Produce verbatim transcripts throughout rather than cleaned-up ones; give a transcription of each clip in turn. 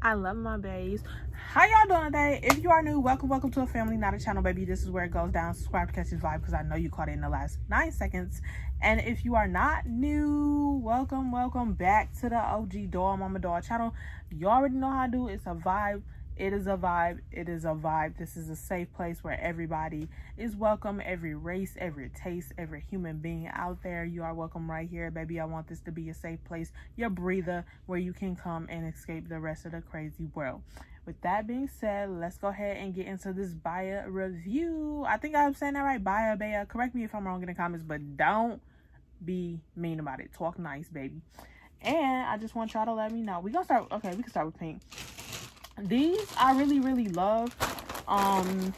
I love my babes. How y'all doing today? If you are new, welcome welcome to a family, not a channel, baby. This is where it goes down. Subscribe to catch this vibe because I know you caught it in the last nine seconds. And if you are not new, welcome welcome back to the O G doll mama doll channel. You already know how I do. It's a vibe, it is a vibe, it is a vibe. This is a safe place where everybody is welcome, every race, every taste, every human being out there. You are welcome right here, baby. I want this to be a safe place, your breather, where you can come and escape the rest of the crazy world. With that being said, let's go ahead and get into this Baya review. I think I'm saying that right. Baya, Baya, correct me if I'm wrong in the comments, but don't be mean about it. Talk nice, baby. And I just want y'all to let me know. We're gonna start, okay, we can start with pink. These I really really love. Um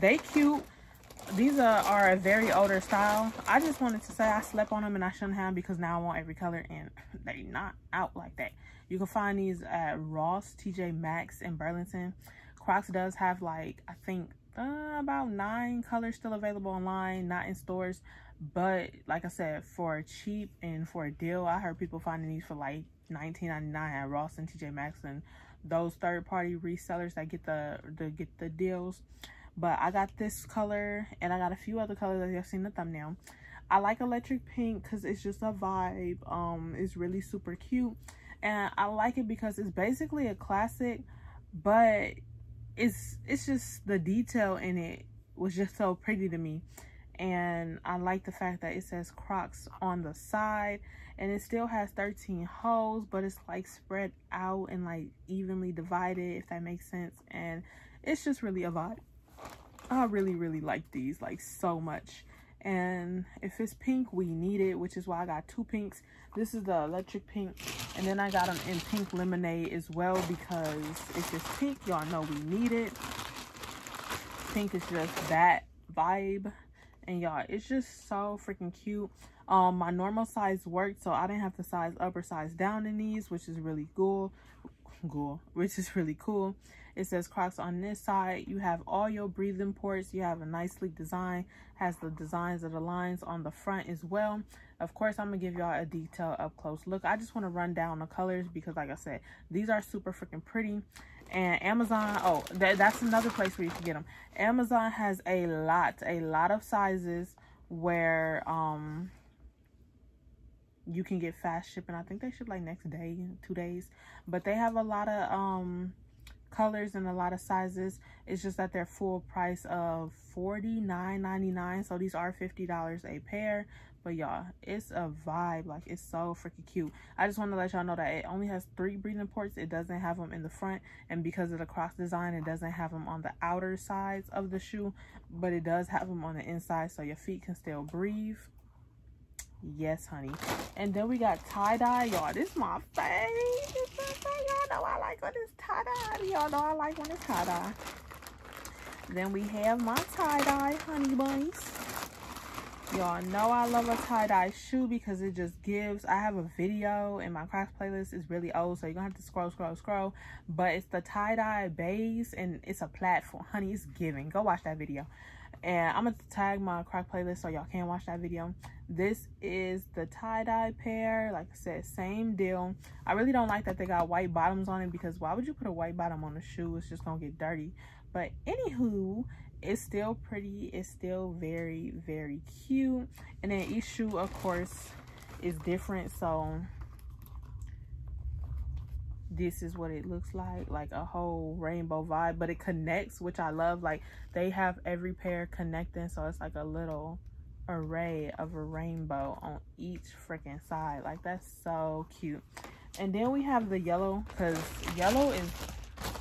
they cute. These are, are a very older style. I just wanted to say I slept on them and I shouldn't have, because now I want every color and they not out like that. You can find these at Ross, T J Maxx, and Burlington. Crocs does have like I think uh, about nine colors still available online, not in stores, but like I said, for cheap and for a deal, I heard people finding these for like nineteen ninety-nine at Ross and T J Maxx and those third-party resellers that get the, the get the deals. But I got this color and I got a few other colors that y'all seen in the thumbnail. I like electric pink because it's just a vibe. Um it's really super cute and I like it because it's basically a classic, but it's it's just the detail in it was just so pretty to me. And I like the fact that it says Crocs on the side and it still has thirteen holes, but it's like spread out and like evenly divided, if that makes sense. And it's just really a vibe. I really really like these like so much. And if it's pink, we need it, which is why I got two pinks. This is the electric pink, and then I got them in pink lemonade as well, because if it's pink, y'all know we need it. Pink is just that vibe. And y'all, it's just so freaking cute. Um, my normal size worked, so I didn't have to size up or size down in these, which is really cool. Cool, which is really cool. It says Crocs on this side. You have all your breathing ports. You have a nice sleek design. Has the designs of the lines on the front as well. Of course, I'm gonna give y'all a detail up close look. I just want to run down the colors because, like I said, these are super freaking pretty. And Amazon, oh, th that's another place where you can get them. Amazon has a lot, a lot of sizes where um you can get fast shipping. I think they ship like next day, two days. But they have a lot of um colors and a lot of sizes. It's just that they're full price of forty-nine ninety-nine. So these are fifty dollars a pair. But y'all, it's a vibe. Like, it's so freaking cute. I just want to let y'all know that it only has three breathing ports. It doesn't have them in the front, and because of the Crocs design, it doesn't have them on the outer sides of the shoe, but it does have them on the inside, so your feet can still breathe. Yes, honey. And then we got tie-dye. Y'all, this is my face. Y'all know I like when it's tie-dye. Y'all know I like when it's tie-dye. Then we have my tie-dye honey bunnies. Y'all know I love a tie-dye shoe because it just gives. I have a video in my Crocs playlist. It's really old, so you're gonna have to scroll, scroll, scroll. But it's the tie-dye base, and it's a platform. Honey, it's giving. Go watch that video. And I'm gonna tag my Croc playlist so y'all can watch that video. This is the tie-dye pair. Like I said, same deal. I really don't like that they got white bottoms on it, because why would you put a white bottom on a shoe? It's just gonna get dirty. But anywho, it's still pretty. It's still very, very cute. And then each shoe, of course, is different. So this is what it looks like, like a whole rainbow vibe, but it connects, which I love. Like, they have every pair connecting, so it's like a little array of a rainbow on each freaking side. Like, that's so cute. And then we have the yellow, because yellow is,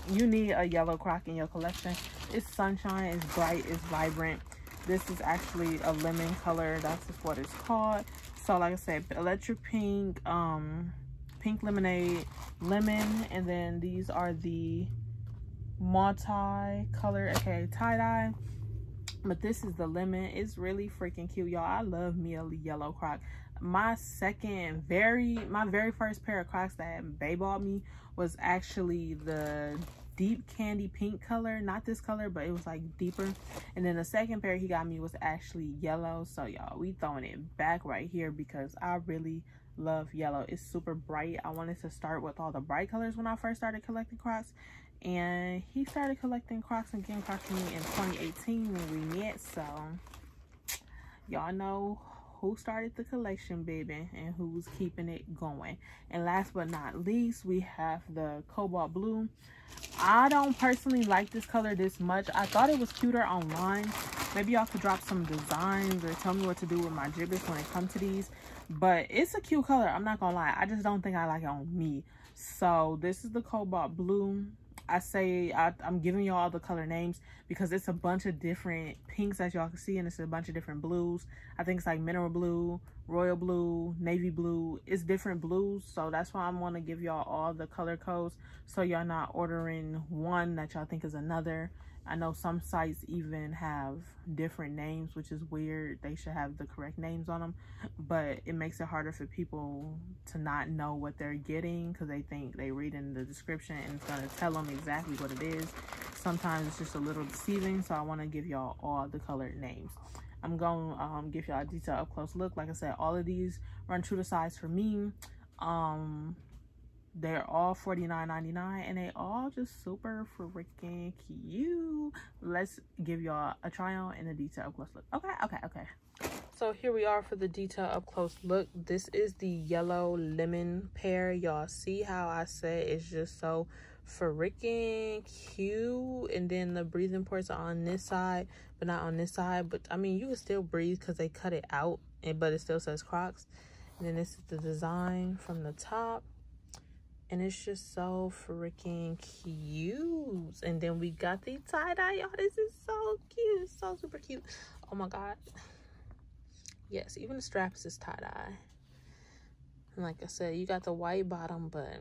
you need a yellow Croc in your collection. It's sunshine, it's bright, it's vibrant. This is actually a lemon color, that's just what it's called. So like I said, electric pink, um pink lemonade, lemon, and then these are the multi color, okay, tie-dye, but this is the lemon. It's really freaking cute, y'all. I love me a yellow Croc. My second very my very first pair of Crocs that they bought me was actually the deep candy pink color, not this color, but it was like deeper. And then the second pair he got me was actually yellow. So y'all, we throwing it back right here because I really love yellow. It's super bright. I wanted to start with all the bright colors when I first started collecting Crocs, and he started collecting Crocs and getting Crocs for me in twenty eighteen when we met. So y'all know who started the collection, baby, and who's keeping it going. And last but not least, we have the cobalt blue. I don't personally like this color this much. I thought it was cuter online. Maybe y'all could drop some designs or tell me what to do with my Jibbitz when it comes to these, but it's a cute color, I'm not gonna lie. I just don't think I like it on me. So this is the cobalt blue. I say I, I'm giving y'all all the color names because it's a bunch of different pinks, as y'all can see, and it's a bunch of different blues. I think it's like mineral blue, royal blue, navy blue. It's different blues, so that's why I'm going to give y'all all the color codes so y'all not ordering one that y'all think is another. I know some sites even have different names, which is weird. They should have the correct names on them, but it makes it harder for people to not know what they're getting because they think they read in the description and it's gonna tell them exactly what it is. Sometimes it's just a little deceiving, so I wanna give y'all all the colored names. I'm gonna um, give y'all a detailed up close look. Like I said, all of these run true to size for me. Um, They're all forty-nine ninety-nine and they all just super freaking cute. Let's give y'all a try on and a detail up close look. Okay, okay, okay. So here we are for the detail up close look. This is the yellow lemon pair. Y'all see how I said it's just so freaking cute. And then the breathing ports are on this side, but not on this side. But I mean, you can still breathe because they cut it out, and but it still says Crocs. And then this is the design from the top. And it's just so freaking cute. And then we got the tie-dye, y'all. This is so cute. So super cute. Oh my god. Yes, even the straps is tie-dye. And like I said, you got the white bottom, but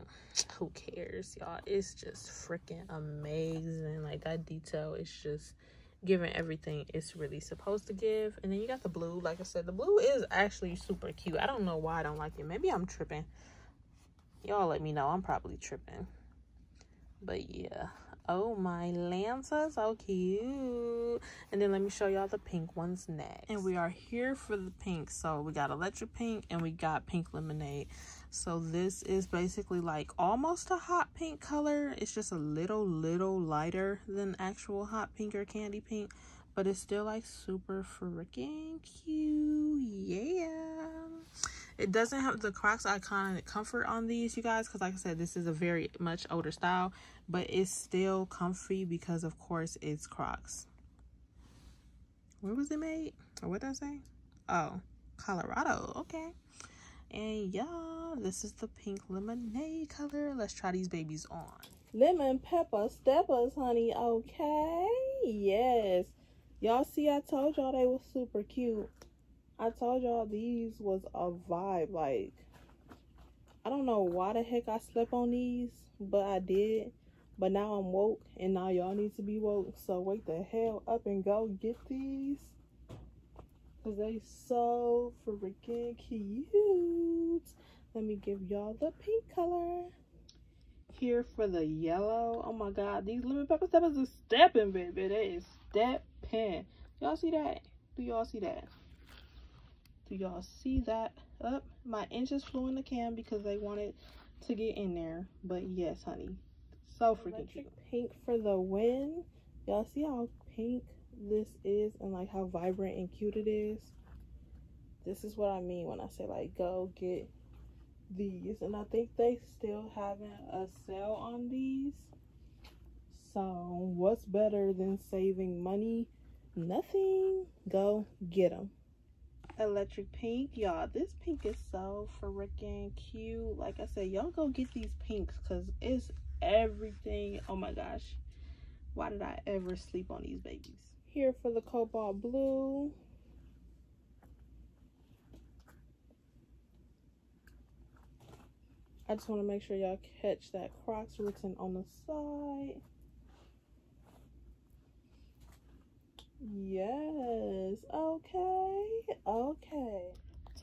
who cares, y'all? It's just freaking amazing. Like, that detail is just giving everything it's really supposed to give. And then you got the blue. Like I said, the blue is actually super cute. I don't know why I don't like it. Maybe I'm tripping. Y'all let me know. I'm probably tripping. But yeah. Oh my Lanta. So cute. And then let me show y'all the pink ones next. And we are here for the pink. So we got electric pink and we got pink lemonade. So this is basically like almost a hot pink color. It's just a little, little lighter than actual hot pink or candy pink. But it's still like super freaking cute. Yeah. It doesn't have the Crocs iconic comfort on these, you guys, because like I said, this is a very much older style, but it's still comfy because, of course, it's Crocs. Where was it made? Or what did I say? Oh, Colorado. Okay. And y'all, this is the pink lemonade color. Let's try these babies on. Lemon pepper steppers, honey. Okay. Yes. Y'all see, I told y'all they were super cute. I told y'all these was a vibe. Like, I don't know why the heck I slept on these, but I did. But now I'm woke, and now y'all need to be woke. So wake the hell up and go get these, because they so freaking cute. Let me give y'all the pink color. Here for the yellow. Oh my god, these lemon pepper steppers are stepping, baby. They is stepping. Y'all see that? Do y'all see that? Do y'all see that? Up, oh, my inches flew in the can because they wanted to get in there. But yes, honey, so freaking cute. Pink for the win. Y'all see how pink this is and like how vibrant and cute it is. This is what I mean when I say like go get these. And I think they still having a sale on these. So what's better than saving money? Nothing. Go get them. Electric pink, y'all. This pink is so freaking cute. Like I said, y'all go get these pinks because it's everything. Oh my gosh, why did I ever sleep on these babies? Here for the cobalt blue. I just want to make sure y'all catch that Crocs written on the side. Yes. Okay, okay.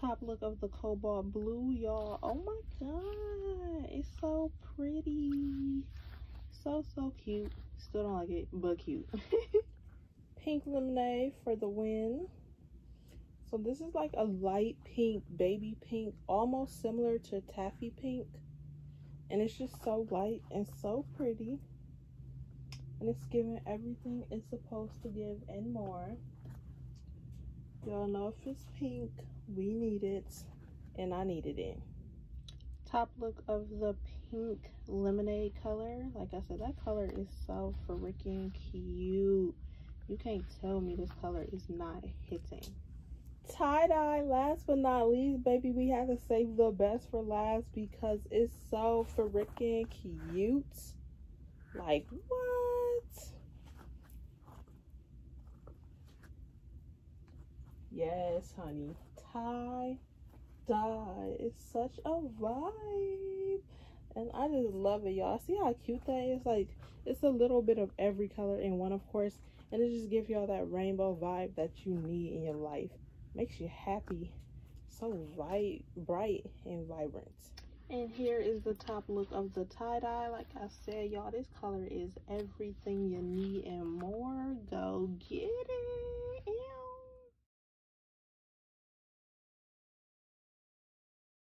Top look of the cobalt blue, y'all. Oh my god, it's so pretty. So so cute. Still don't like it, but cute. Pink lemonade for the win. So this is like a light pink, baby pink, almost similar to taffy pink. And it's just so light and so pretty. And it's giving everything it's supposed to give and more. Y'all know if it's pink, we need it. And I needed it. Top look of the pink lemonade color. Like I said, that color is so freaking cute. You can't tell me this color is not hitting. Tie-dye, last but not least, baby, we had to save the best for last because it's so freaking cute. Like, what? Yes, honey. Tie-dye. It's such a vibe. And I just love it, y'all. See how cute that is? Like, it's a little bit of every color in one, of course. And it just gives y'all that rainbow vibe that you need in your life. Makes you happy, so light, bright, and vibrant. And here is the top look of the tie-dye. Like I said, y'all, this color is everything you need and more.